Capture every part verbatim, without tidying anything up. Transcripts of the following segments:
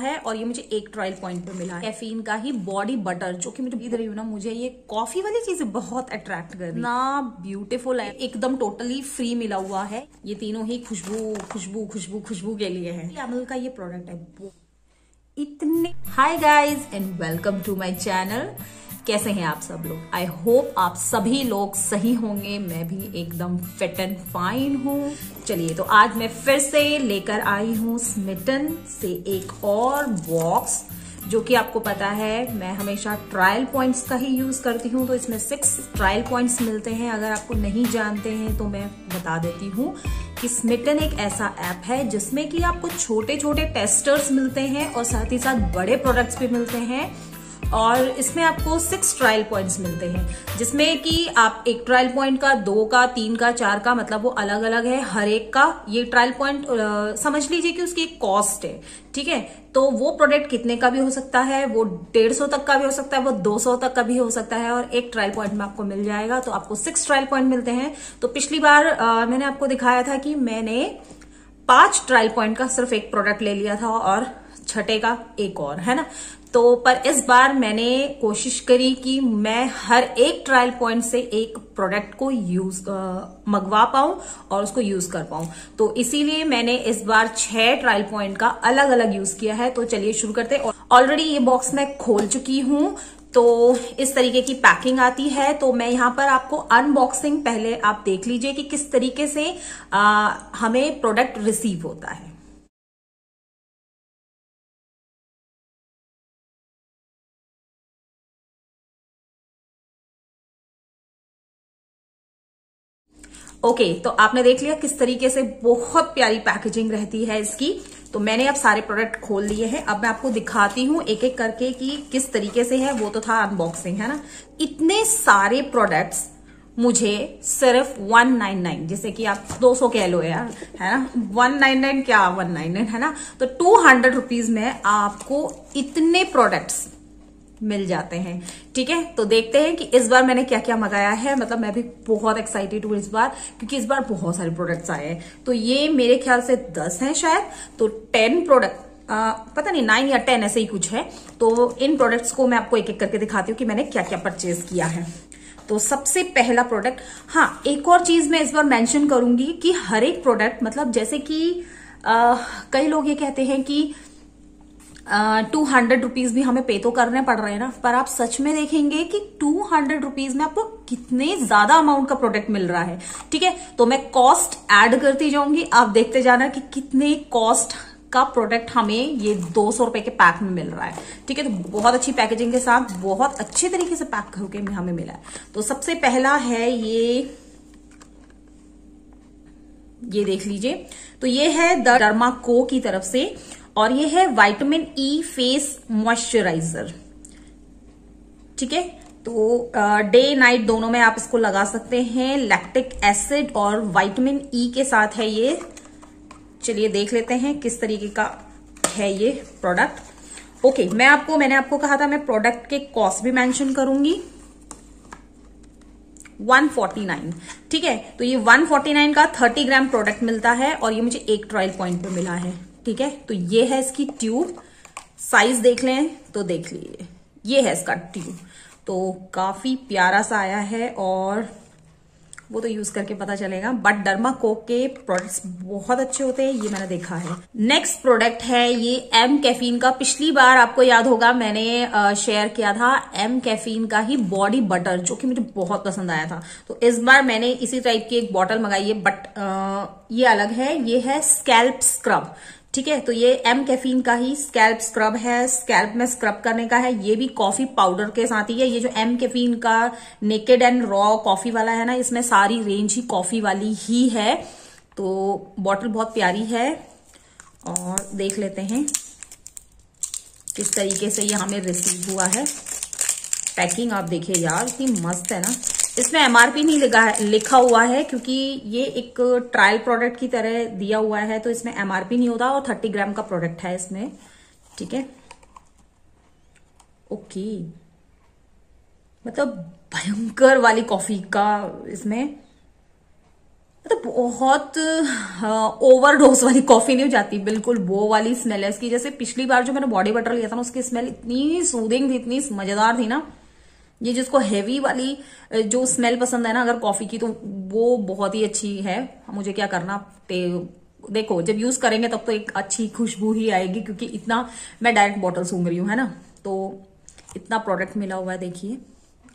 है और ये मुझे एक ट्रायल पॉइंट पे मिला है। कैफीन का ही बॉडी बटर जो कि मुझे इधर ही ना, मुझे ये कॉफी वाली चीजें बहुत अट्रैक्ट कर रही। ना ब्यूटीफुल है, एकदम टोटली फ्री मिला हुआ है। ये तीनों ही खुशबू खुशबू खुशबू खुशबू के लिए है। अमल का ये प्रोडक्ट है इतने। Hi guys and welcome to my channel. कैसे हैं आप सब लोग? आई होप आप सभी लोग सही होंगे। मैं भी एकदम फिट एंड फाइन हूँ। चलिए, तो आज मैं फिर से लेकर आई हूँ स्मिटन से एक और बॉक्स, जो कि आपको पता है मैं हमेशा ट्रायल पॉइंट्स का ही यूज करती हूँ। तो इसमें सिक्स ट्रायल पॉइंट्स मिलते हैं। अगर आपको नहीं जानते हैं तो मैं बता देती हूँ कि स्मिटन एक ऐसा ऐप है जिसमें कि आपको छोटे छोटे टेस्टर्स मिलते हैं और साथ ही साथ बड़े प्रोडक्ट्स भी मिलते हैं। और इसमें आपको सिक्स ट्रायल पॉइंट्स मिलते हैं, जिसमें कि आप एक ट्रायल पॉइंट का, दो का, तीन का, चार का, मतलब वो अलग अलग है हर एक का। ये ट्रायल पॉइंट समझ लीजिए कि उसकी एक कॉस्ट है, ठीक है। तो वो प्रोडक्ट कितने का भी हो सकता है, वो डेढ़ सौ तक का भी हो सकता है, वो दो सौ तक का भी हो सकता है और एक ट्रायल पॉइंट में आपको मिल जाएगा। तो आपको सिक्स ट्रायल पॉइंट मिलते हैं। तो पिछली बार आ, मैंने आपको दिखाया था कि मैंने पांच ट्रायल पॉइंट का सिर्फ एक प्रोडक्ट ले लिया था और छठे का एक और, है ना। तो पर इस बार मैंने कोशिश करी कि मैं हर एक ट्रायल पॉइंट से एक प्रोडक्ट को यूज मंगवा पाऊं और उसको यूज कर पाऊं। तो इसीलिए मैंने इस बार छह ट्रायल पॉइंट का अलग अलग यूज किया है। तो चलिए शुरू करते हैं। ऑलरेडी ये बॉक्स मैं खोल चुकी हूं। तो इस तरीके की पैकिंग आती है। तो मैं यहाँ पर आपको अनबॉक्सिंग पहले आप देख लीजिए कि किस तरीके से आ, हमें प्रोडक्ट रिसीव होता है। ओके okay, तो आपने देख लिया किस तरीके से बहुत प्यारी पैकेजिंग रहती है इसकी। तो मैंने अब सारे प्रोडक्ट खोल लिए हैं। अब मैं आपको दिखाती हूँ एक एक करके कि किस तरीके से है। वो तो था अनबॉक्सिंग, है ना। इतने सारे प्रोडक्ट्स मुझे सिर्फ वन नाइन नाइन, जैसे कि आप दो सौ कह लो यार, है ना। वन नाइन नाइन क्या वन नाइन नाइन, है ना। तो टू हंड्रेड रुपीज में आपको इतने प्रोडक्ट्स मिल जाते हैं, ठीक है। तो देखते हैं कि इस बार मैंने क्या क्या मंगाया है। मतलब मैं भी बहुत एक्साइटेड हूँ इस बार, क्योंकि इस बार बहुत सारे प्रोडक्ट्स आए हैं। तो ये मेरे ख्याल से दस हैं शायद। तो टेन प्रोडक्ट आ, पता नहीं नाइन या टेन ऐसे ही कुछ है। तो इन प्रोडक्ट्स को मैं आपको एक एक करके दिखाती हूँ कि मैंने क्या क्या परचेज किया है। तो सबसे पहला प्रोडक्ट, हाँ एक और चीज मैं इस बार मैंशन करूंगी कि हर एक प्रोडक्ट, मतलब जैसे कि आ, कई लोग ये कहते हैं कि टू हंड्रेड रुपीज भी हमें पे तो करने पड़ रहे हैं ना। पर आप सच में देखेंगे कि टू हंड्रेड रुपीज में आपको कितने ज्यादा अमाउंट का प्रोडक्ट मिल रहा है, ठीक है। तो मैं कॉस्ट ऐड करती जाऊंगी, आप देखते जाना कि कितने कॉस्ट का प्रोडक्ट हमें ये दो सौ रुपए के पैक में मिल रहा है, ठीक है। तो बहुत अच्छी पैकेजिंग के साथ बहुत अच्छे तरीके से पैक होकर हमें मिला है। तो सबसे पहला है ये ये देख लीजिए। तो ये है द डर्मा को की तरफ से और ये है विटामिन ई फेस मॉइस्चराइजर, ठीक है। तो डे नाइट दोनों में आप इसको लगा सकते हैं। लैक्टिक एसिड और विटामिन ई के साथ है ये। चलिए देख लेते हैं किस तरीके का है ये प्रोडक्ट। ओके, मैं आपको मैंने आपको कहा था मैं प्रोडक्ट के कॉस्ट भी मेंशन करूंगी। वन फोर्टी नाइन, ठीक है। तो ये वन फोर्टी नाइन का थर्टी ग्राम प्रोडक्ट मिलता है और ये मुझे एक ट्रायल पॉइंट पे मिला है, ठीक है। तो ये है इसकी ट्यूब साइज, देख लें तो देख लीजिए ये है इसका ट्यूब। तो काफी प्यारा सा आया है और वो तो यूज करके पता चलेगा। बट डर्मा को के प्रोडक्ट्स बहुत अच्छे होते हैं, ये मैंने देखा है। नेक्स्ट प्रोडक्ट है ये एम कैफीन का। पिछली बार आपको याद होगा मैंने शेयर किया था एम कैफीन का ही बॉडी बटर, जो कि मुझे बहुत पसंद आया था। तो इस बार मैंने इसी टाइप की एक बॉटल मंगाई है, बट आ, ये अलग है। ये है स्कैल्प स्क्रब, ठीक है। तो ये एम कैफीन का ही स्कैल्प स्क्रब है, स्कैल्प में स्क्रब करने का है। ये भी कॉफी पाउडर के साथ ही है। ये जो एम कैफीन का नेकेड एंड रॉ कॉफी वाला है ना, इसमें सारी रेंज ही कॉफी वाली ही है। तो बॉटल बहुत प्यारी है और देख लेते हैं किस तरीके से ये हमें रिसीव हुआ है। पैकिंग आप देखिए यार, इतनी मस्त है ना। इसमें एमआरपी नहीं लिखा है, लिखा हुआ है, क्योंकि ये एक ट्रायल प्रोडक्ट की तरह दिया हुआ है तो इसमें एमआरपी नहीं होता। और थर्टी ग्राम का प्रोडक्ट है इसमें, ठीक है। ओके, मतलब भयंकर वाली कॉफी का इसमें मतलब बहुत ओवरडोज वाली कॉफी नहीं हो जाती, बिल्कुल वो वाली स्मेल है इसकी। जैसे पिछली बार जो मैंने बॉडी बटर लिया था ना, उसकी स्मेल इतनी सूदिंग थी, इतनी मजेदार थी ना। ये जिसको हेवी वाली जो स्मेल पसंद है ना अगर कॉफी की, तो वो बहुत ही अच्छी है। मुझे क्या करना, देखो जब यूज करेंगे तब तो एक अच्छी खुशबू ही आएगी, क्योंकि इतना मैं डायरेक्ट बॉटल सूंघ रही हूँ है ना। तो इतना प्रोडक्ट मिला हुआ है, देखिए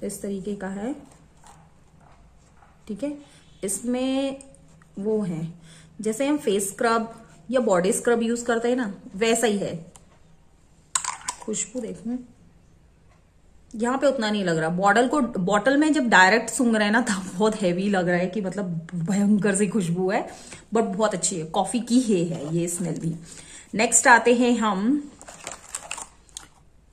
इस तरीके का है, ठीक है। इसमें वो है जैसे हम फेस स्क्रब या बॉडी स्क्रब यूज करते हैं ना, वैसा ही है। खुशबू देखो यहाँ पे उतना नहीं लग रहा, बॉटल को बॉटल में जब डायरेक्ट सूंघ रहे हैं ना तब बहुत हैवी लग रहा है कि मतलब भयंकर सी खुशबू है, बट बहुत अच्छी है, कॉफी की ही है ये स्मेल भी। नेक्स्ट आते हैं हम,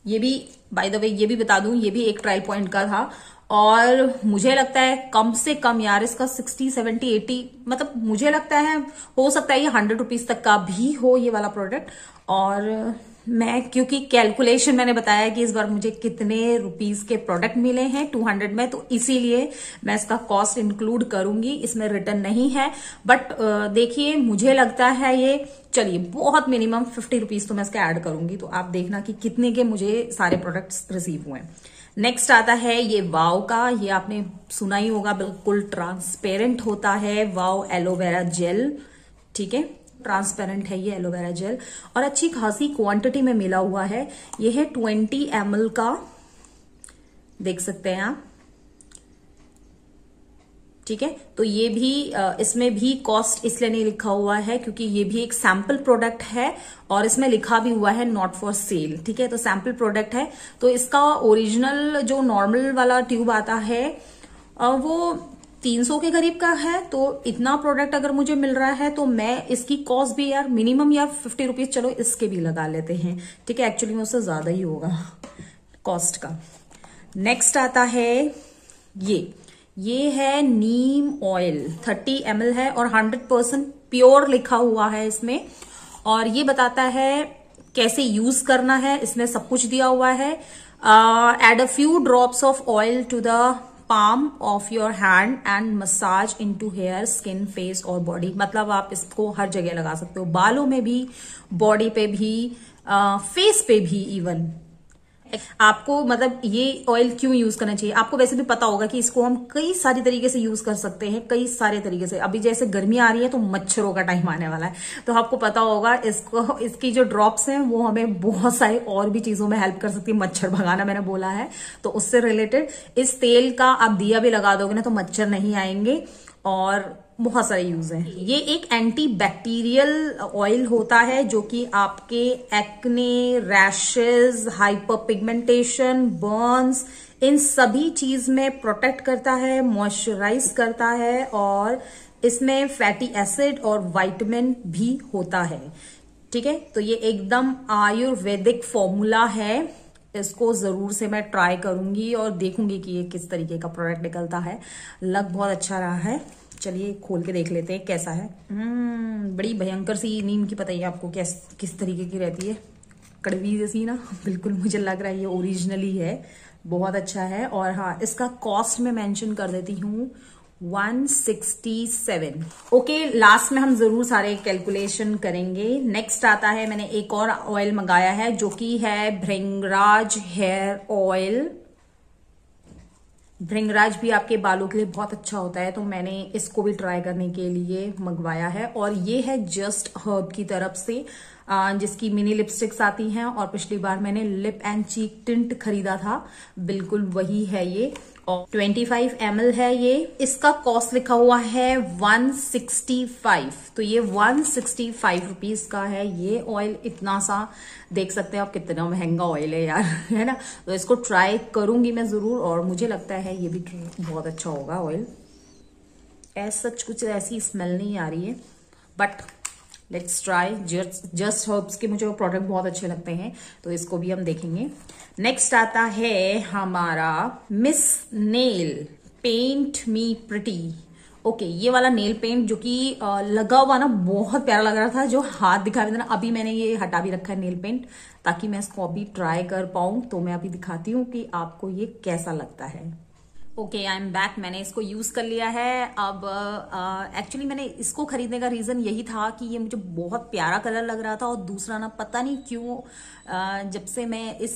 ये भी बाय द वे ये भी बता दूं, ये भी एक ट्रायल पॉइंट का था और मुझे लगता है कम से कम यार इसका सिक्सटी सेवेंटी एटी, मतलब मुझे लगता है हो सकता है ये हंड्रेड रुपीज तक का भी हो ये वाला प्रोडक्ट। और मैं क्योंकि कैलकुलेशन मैंने बताया कि इस बार मुझे कितने रुपीस के प्रोडक्ट मिले हैं टू हंड्रेड में, तो इसीलिए मैं इसका कॉस्ट इंक्लूड करूंगी, इसमें रिटर्न नहीं है। बट देखिए मुझे लगता है ये, चलिए बहुत मिनिमम फिफ्टी रुपीज तो मैं इसका ऐड करूंगी, तो आप देखना कि कितने के मुझे सारे प्रोडक्ट्स रिसीव हुए। नेक्स्ट आता है ये वाव का, ये आपने सुना ही होगा, बिल्कुल ट्रांसपेरेंट होता है वाव एलोवेरा जेल, ठीक है, ट्रांसपेरेंट है ये एलोवेरा जेल और अच्छी खासी क्वांटिटी में मिला हुआ है। ये है ट्वेंटी एम एल का, देख सकते हैं आप, ठीक है। तो ये भी, इसमें भी कॉस्ट इसलिए नहीं लिखा हुआ है क्योंकि ये भी एक सैंपल प्रोडक्ट है और इसमें लिखा भी हुआ है नॉट फॉर सेल, ठीक है। तो सैंपल प्रोडक्ट है, तो इसका ओरिजिनल जो नॉर्मल वाला ट्यूब आता है वो तीन सौ के करीब का है। तो इतना प्रोडक्ट अगर मुझे मिल रहा है तो मैं इसकी कॉस्ट भी यार मिनिमम यार फिफ्टी रुपीज चलो इसके भी लगा लेते हैं, ठीक है, एक्चुअली में उससे ज्यादा ही होगा कॉस्ट का। नेक्स्ट आता है ये ये है नीम ऑयल, थर्टी एम एल है और हंड्रेड परसेंट प्योर लिखा हुआ है इसमें, और ये बताता है कैसे यूज करना है। इसमें सब कुछ दिया हुआ है, add a few drops of oil to the palm of your hand and massage into hair, skin, face और बॉडी। मतलब आप इसको हर जगह लगा सकते हो, बालों में भी, बॉडी पे भी, आ, फेस पे भी इवन। आपको मतलब ये ऑयल क्यों यूज करना चाहिए, आपको वैसे भी पता होगा कि इसको हम कई सारे तरीके से यूज कर सकते हैं, कई सारे तरीके से। अभी जैसे गर्मी आ रही है तो मच्छरों का टाइम आने वाला है, तो आपको पता होगा इसको, इसकी जो ड्रॉप्स हैं वो हमें बहुत सारे और भी चीजों में हेल्प कर सकती है। मच्छर भगाना मैंने बोला है, तो उससे रिलेटेड इस तेल का आप दिया भी लगा दोगे ना तो मच्छर नहीं आएंगे, और बहुत सारे यूज हैं। ये एक एंटी बैक्टीरियल ऑयल होता है जो कि आपके acne, rashes, hyper pigmentation, burns, इन सभी चीज में प्रोटेक्ट करता है, मॉइस्चराइज करता है, और इसमें फैटी एसिड और विटामिन भी होता है, ठीक है। तो ये एकदम आयुर्वेदिक फॉर्मूला है, इसको जरूर से मैं ट्राई करूंगी और देखूंगी कि ये किस तरीके का प्रोडक्ट निकलता है। लग बहुत अच्छा रहा है, चलिए खोल के देख लेते हैं कैसा है। हम्म बड़ी भयंकर सी नीम की, पता ही आपको कैस किस तरीके की रहती है, कड़वी जैसी ना, बिल्कुल मुझे लग रहा है ये ओरिजिनली है, बहुत अच्छा है। और हाँ, इसका कॉस्ट मैं मेंशन कर देती हूँ one sixty seven. Okay, last में हम जरूर सारे कैलकुलेशन करेंगे। नेक्स्ट आता है, मैंने एक और ऑयल मंगाया है जो कि है भृंगराज हेयर ऑयल। भृंगराज भी आपके बालों के लिए बहुत अच्छा होता है, तो मैंने इसको भी ट्राई करने के लिए मंगवाया है। और ये है जस्ट हर्ब की तरफ से, जिसकी मिनी लिपस्टिक्स आती हैं, और पिछली बार मैंने लिप एंड चीक टिंट खरीदा था, बिल्कुल वही है ये। और ट्वेंटी फाइव एम एल है ये, इसका कॉस्ट लिखा हुआ है वन सिक्सटी फाइव, तो ये वन सिक्सटी फाइव रुपीस का है ये ऑयल। इतना सा देख सकते हैं आप, कितना महंगा ऑयल है यार, है ना। तो इसको ट्राई करूंगी मैं जरूर, और मुझे लगता है ये भी बहुत अच्छा होगा ऑयल। ऐसा सच कुछ ऐसी स्मेल नहीं आ रही है, but let's try. Just herbs के मुझे वो प्रोडक्ट बहुत अच्छे लगते हैं, तो इसको भी हम देखेंगे। नेक्स्ट आता है हमारा miss nail paint me pretty. Okay, ये वाला नेल पेंट जो कि लगा हुआ ना बहुत प्यारा लग रहा था, जो हाथ दिखा रहा था ना, अभी मैंने ये हटा भी रखा है नेल पेंट, ताकि मैं इसको अभी ट्राई कर पाऊं। तो मैं अभी दिखाती हूँ कि आपको ये कैसा लगता है। Okay I am back. मैंने इसको यूज़ कर लिया है। अब एक्चुअली uh, मैंने इसको खरीदने का रीज़न यही था कि ये मुझे बहुत प्यारा कलर लग रहा था, और दूसरा ना पता नहीं क्यों uh, जब से मैं इस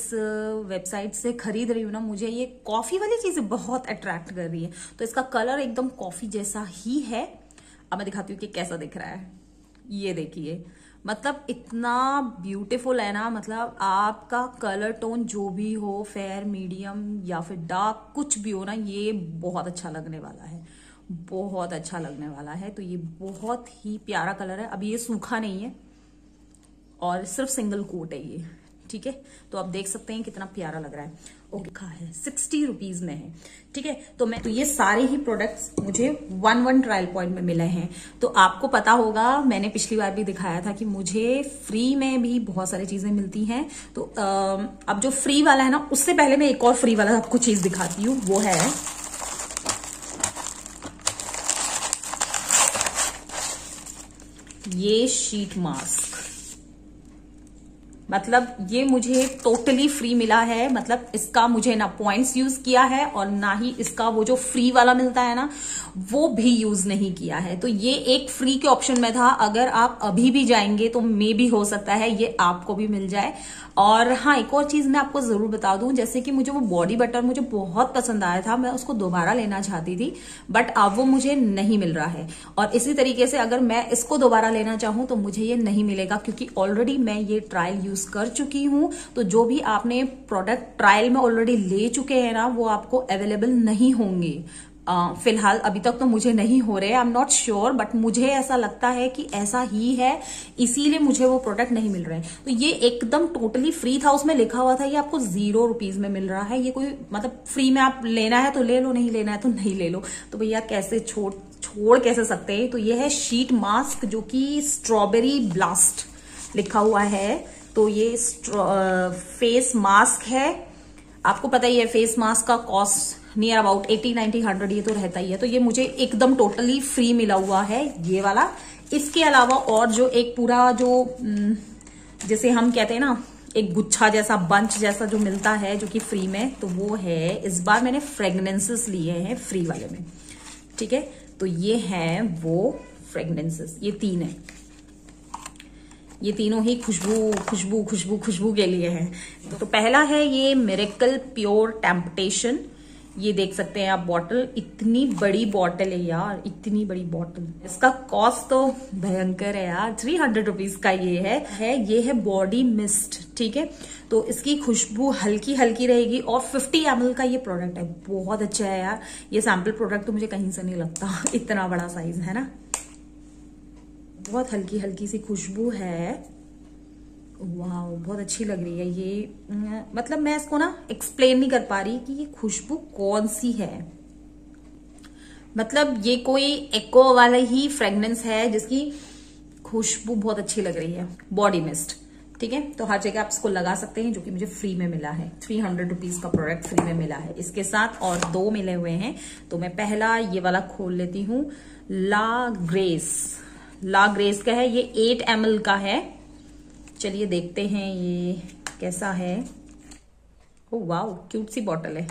वेबसाइट से खरीद रही हूँ ना, मुझे ये कॉफ़ी वाली चीज़ें बहुत अट्रैक्ट कर रही है। तो इसका कलर एकदम कॉफ़ी जैसा ही है। अब मैं दिखाती हूँ कि कैसा दिख रहा है। ये देखिए, मतलब इतना ब्यूटीफुल है ना, मतलब आपका कलर टोन जो भी हो, फेयर, मीडियम या फिर डार्क, कुछ भी हो ना, ये बहुत अच्छा लगने वाला है, बहुत अच्छा लगने वाला है। तो ये बहुत ही प्यारा कलर है। अब ये सूखा नहीं है और सिर्फ सिंगल कोट है ये, ठीक है। तो आप देख सकते हैं कितना प्यारा लग रहा है। Okay okay. है सिक्सटी रुपीज में है, ठीक है। तो मैं तो ये सारे ही प्रोडक्ट्स मुझे वन वन ट्रायल पॉइंट में मिले हैं। तो आपको पता होगा मैंने पिछली बार भी दिखाया था कि मुझे फ्री में भी बहुत सारी चीजें मिलती हैं। तो अब जो फ्री वाला है ना, उससे पहले मैं एक और फ्री वाला आपको चीज दिखाती हूँ। वो है ये शीट मास्क। मतलब ये मुझे टोटली फ्री मिला है। मतलब इसका मुझे ना पॉइंट्स यूज किया है और ना ही इसका वो जो फ्री वाला मिलता है ना वो भी यूज नहीं किया है। तो ये एक फ्री के ऑप्शन में था। अगर आप अभी भी जाएंगे तो मे भी हो सकता है ये आपको भी मिल जाए। और हाँ, एक और चीज मैं आपको जरूर बता दूं, जैसे कि मुझे वो बॉडी बटर मुझे बहुत पसंद आया था, मैं उसको दोबारा लेना चाहती थी, बट अब वो मुझे नहीं मिल रहा है। और इसी तरीके से अगर मैं इसको दोबारा लेना चाहूं तो मुझे ये नहीं मिलेगा, क्योंकि ऑलरेडी मैं ये ट्रायल यूज कर चुकी हूं। तो जो भी आपने प्रोडक्ट ट्रायल में ऑलरेडी ले चुके हैं ना, वो आपको अवेलेबल नहीं होंगे। Uh, फिलहाल अभी तक तो मुझे नहीं हो रहे, I am not sure, but मुझे ऐसा लगता है कि ऐसा ही है, इसीलिए मुझे वो प्रोडक्ट नहीं मिल रहे हैं। तो ये एकदम टोटली फ्री था, उसमें लिखा हुआ था ये आपको जीरो रुपीज में मिल रहा है। ये कोई मतलब फ्री में आप लेना है तो ले लो, नहीं लेना है तो नहीं ले लो। तो भैया कैसे छोड़ छोड़ कैसे सकते हैं। तो ये है शीट मास्क, जो कि स्ट्रॉबेरी ब्लास्ट लिखा हुआ है। तो ये फेस मास्क है। आपको पता ही है फेस मास्क का cost near about eighty ninety hundred ये तो रहता ही है। तो ये मुझे एकदम टोटली फ्री मिला हुआ है ये वाला। इसके अलावा और जो एक पूरा जो जैसे हम कहते हैं ना एक गुच्छा जैसा, बंच जैसा जो मिलता है जो कि फ्री में, तो वो है। इस बार मैंने फ्रेग्रेंसेस लिए हैं फ्री वाले में, ठीक है। तो ये है वो फ्रेग्रेंसेस, ये तीन है, ये तीनों ही खुशबू खुशबू खुशबू खुशबू के लिए हैं। तो पहला है ये मिरेकल प्योर टेम्पटेशन। ये देख सकते हैं आप बॉटल, इतनी बड़ी बॉटल है यार, इतनी बड़ी बॉटल। इसका कॉस्ट तो भयंकर है यार, थ्री हंड्रेड रुपीज का ये है है ये है बॉडी मिस्ट, ठीक है। तो इसकी खुशबू हल्की हल्की रहेगी और फिफ्टी एम एल का ये प्रोडक्ट है। बहुत अच्छा है यार। ये सैम्पल प्रोडक्ट तो मुझे कहीं से नहीं लगता, इतना बड़ा साइज है ना। बहुत हल्की हल्की सी खुशबू है। वाह, बहुत अच्छी लग रही है ये। मतलब मैं इसको ना एक्सप्लेन नहीं कर पा रही कि ये खुशबू कौन सी है। मतलब ये कोई एको वाला ही फ्रेग्रेंस है जिसकी खुशबू बहुत अच्छी लग रही है, बॉडी मिस्ट, ठीक है। तो हर जगह आप इसको लगा सकते हैं, जो कि मुझे फ्री में मिला है। थ्री हंड्रेड रुपीज का प्रोडक्ट फ्री में मिला है। इसके साथ और दो मिले हुए हैं। तो मैं पहला ये वाला खोल लेती हूँ, ला ग्रेस। ला ग्रेस का है ये, एट एम एल का है। चलिए देखते हैं ये कैसा है। ओ वाह, क्यूट सी बॉटल है,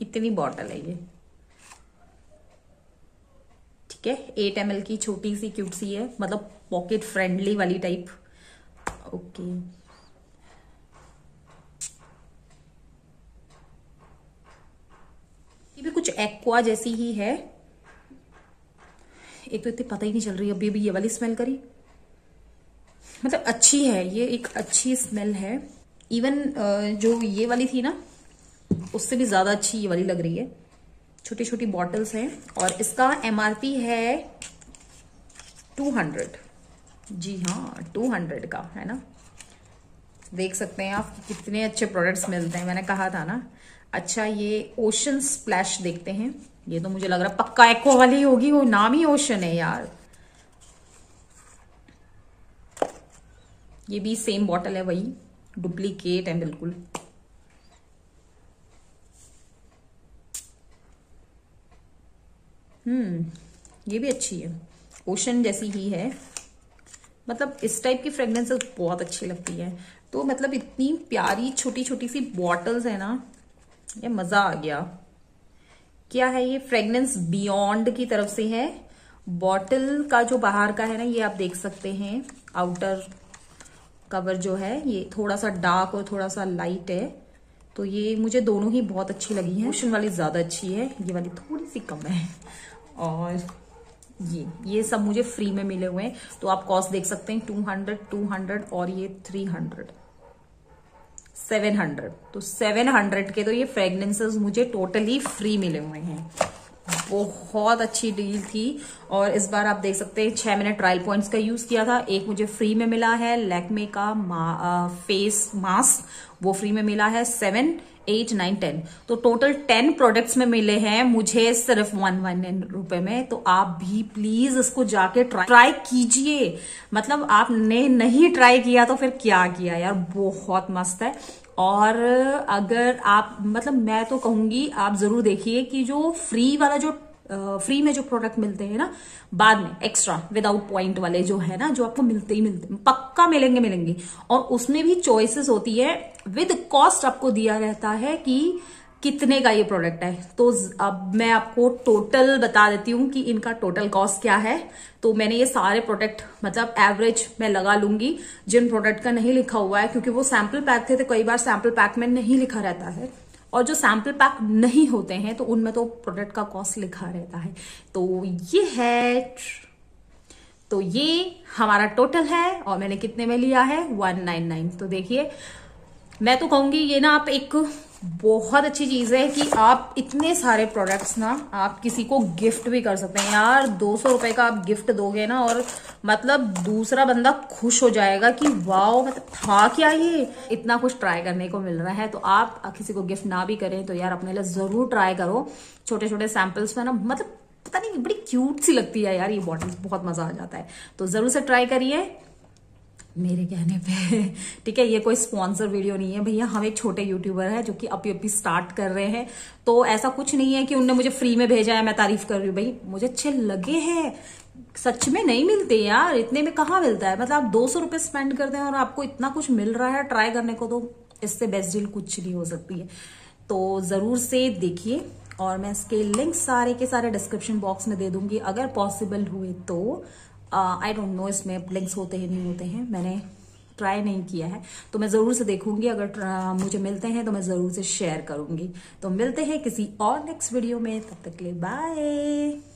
इतनी बॉटल है ये, ठीक है। एट एम एल की छोटी सी क्यूट सी है, मतलब पॉकेट फ्रेंडली वाली टाइप। ओके, ये भी कुछ एक्वा जैसी ही है। एक तो इतनी पता ही नहीं चल रही अभी अभी ये वाली स्मेल करी, मतलब अच्छी है ये, एक अच्छी स्मेल है। इवन जो ये वाली थी ना उससे भी ज्यादा अच्छी ये वाली लग रही है। छोटी छोटी बॉटल्स हैं और इसका एमआरपी है टू हंड्रेड। जी हाँ, टू हंड्रेड का है ना। देख सकते हैं आप कितने अच्छे प्रोडक्ट्स मिलते हैं, मैंने कहा था ना। अच्छा, ये ओशन स्प्लैश देखते हैं। ये तो मुझे लग रहा है पक्का एको वाली होगी, वो नाम ही ओशन है यार। ये भी सेम बॉटल है, वही डुप्लीकेट है बिल्कुल। हम्म ये भी अच्छी है, ओशन जैसी ही है। मतलब इस टाइप की फ्रेग्रेंसेस बहुत अच्छी लगती है। तो मतलब इतनी प्यारी छोटी छोटी सी बॉटल्स है ना, ये मजा आ गया। क्या है ये फ्रेग्रेंस बियॉन्ड की तरफ से है। बॉटल का जो बाहर का है ना ये आप देख सकते हैं, आउटर कवर जो है ये थोड़ा सा डार्क और थोड़ा सा लाइट है, तो ये मुझे दोनों ही बहुत अच्छी लगी है। ओशन वाली ज्यादा अच्छी है, ये वाली थोड़ी सी कम है। और ये ये सब मुझे फ्री में मिले हुए हैं, तो आप कॉस्ट देख सकते हैं टू हंड्रेड टू हंड्रेड, और ये थ्री हंड्रेड सेवन हंड्रेड, तो सेवन हंड्रेड के तो ये फ्रेग्रेंसेस मुझे टोटली फ्री मिले हुए हैं। बहुत अच्छी डील थी। और इस बार आप देख सकते हैं छह मैंने ट्रायल पॉइंट्स का यूज किया था, एक मुझे फ्री में मिला है लैक्मे का मा, आ, फेस मास्क, वो फ्री में मिला है, सेवन एट नाइन टेन, तो टोटल टेन प्रोडक्ट्स में मिले हैं मुझे सिर्फ वन वन रुपए में। तो आप भी प्लीज इसको जाके ट्राई ट्राई कीजिए, मतलब आपने नहीं ट्राई किया तो फिर क्या किया यार, बहुत मस्त है। और अगर आप, मतलब मैं तो कहूंगी आप जरूर देखिए कि जो फ्री वाला जो फ्री में जो प्रोडक्ट मिलते हैं ना बाद में एक्स्ट्रा विदाउट पॉइंट वाले जो है ना, जो आपको मिलते ही मिलते पक्का मिलेंगे मिलेंगे और उसमें भी चॉइसेस होती है, विद कॉस्ट आपको दिया रहता है कि कितने का ये प्रोडक्ट है। तो अब मैं आपको टोटल बता देती हूँ कि इनका टोटल कॉस्ट क्या है। तो मैंने ये सारे प्रोडक्ट, मतलब एवरेज मैं लगा लूंगी जिन प्रोडक्ट का नहीं लिखा हुआ है, क्योंकि वो सैम्पल पैक थे तो कई बार सैम्पल पैक में नहीं लिखा रहता है, और जो सैम्पल पैक नहीं होते हैं तो उनमें तो प्रोडक्ट का कॉस्ट लिखा रहता है। तो ये है, तो ये हमारा टोटल है, और मैंने कितने में लिया है वन नाइन नाइन। तो देखिए मैं तो कहूंगी ये ना आप एक बहुत अच्छी चीज है कि आप इतने सारे प्रोडक्ट्स ना आप किसी को गिफ्ट भी कर सकते हैं यार। दो सौ रुपए का आप गिफ्ट दोगे ना, और मतलब दूसरा बंदा खुश हो जाएगा कि वाओ, मतलब था क्या ये, इतना कुछ ट्राई करने को मिल रहा है। तो आप किसी को गिफ्ट ना भी करें तो यार अपने लिए जरूर ट्राई करो। छोटे छोटे सैम्पल्स में ना, मतलब पता नहीं बड़ी क्यूट सी लगती है यार ये बॉटल्स, बहुत मजा आ जाता है। तो जरूर से ट्राई करिए मेरे कहने पे, ठीक है। ये कोई स्पॉन्सर वीडियो नहीं है भैया, हम एक छोटे यूट्यूबर हैं जो कि अभी अभी स्टार्ट कर रहे हैं, तो ऐसा कुछ नहीं है कि उनने मुझे फ्री में भेजा है मैं तारीफ कर रही हूँ। भाई मुझे अच्छे लगे हैं, सच में नहीं मिलते यार, इतने में कहाँ मिलता है। मतलब आप दो सौ रुपये स्पेंड करते हैं और आपको इतना कुछ मिल रहा है ट्राई करने को, तो इससे बेस्ट डील कुछ नहीं हो सकती है। तो जरूर से देखिए, और मैं इसके लिंक सारे के सारे डिस्क्रिप्शन बॉक्स में दे दूंगी अगर पॉसिबल हुए तो। आई डोंट नो इसमें लिंक्स होते हैं नहीं होते हैं, मैंने ट्राई नहीं किया है, तो मैं ज़रूर से देखूंगी। अगर uh, मुझे मिलते हैं तो मैं ज़रूर से शेयर करूंगी। तो मिलते हैं किसी और नेक्स्ट वीडियो में, तब तक के लिए बाय।